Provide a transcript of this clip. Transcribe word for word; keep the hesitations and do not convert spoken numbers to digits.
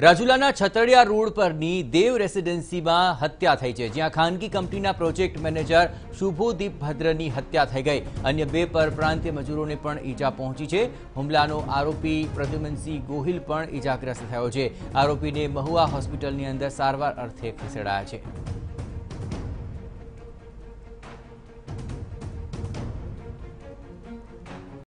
राजूला छतरिया रोड पर नी देव रेसिडेंसी में हत्या थई छे, ज्यां खानगी company project manager Shubhodeep Bhadri हत्या थई गई। अन्य बे पर प्रांतीय मजूरों ने पण ईजा पहुंची है। हुमलानो आरोपी प्रद्युमन सी गोहिल पण ईजाग्रस्त थयो छे। आरोपी ने महुआ होस्पिटल अंदर सारवार अर्थे खसेड़ाया छे।